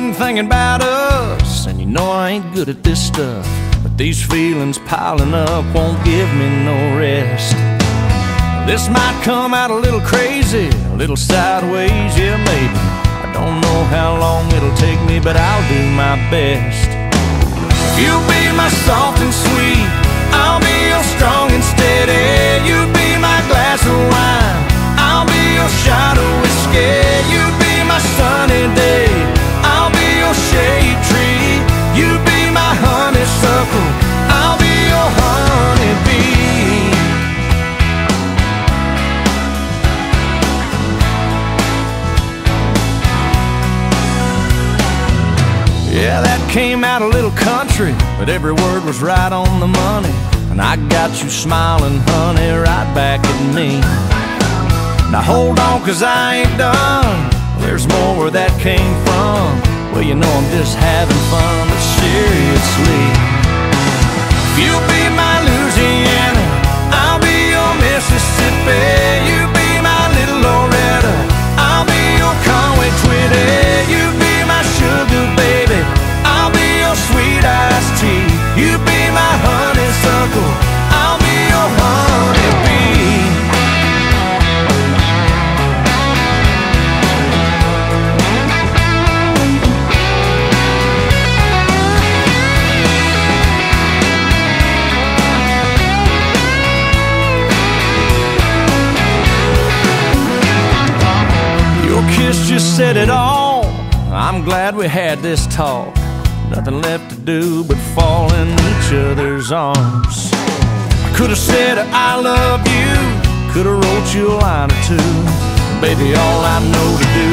been thinking about us, and you know I ain't good at this stuff, but these feelings piling up won't give me no rest. This might come out a little crazy, a little sideways, yeah maybe. I don't know how long it'll take me, but I'll do my best. You be my soft and sweet, I'll be your strong and steady. You be my glass of wine, I'll be your shot of whiskey. You be my sunny day, I'll be your shade tree. You be my honeysuckle, I'll be your honeybee. Yeah, that came out a little country, but every word was right on the money, and I got you smiling, honey, right back at me. Now hold on, cause I ain't done, there's more where that came from. Well, you know I'm just having fun, but seriously, if you be my Louisiana, I'll be your Mississippi. You be my little Loretta, I'll be your Conway Twitty. You be my sugar baby, I'll be your sweet iced tea. You be my honeysuckle, I'll be your honeybee. Kiss just said it all. I'm glad we had this talk. Nothing left to do but fall in each other's arms. I could have said I love you, could have wrote you a line or two. Baby, all I know to do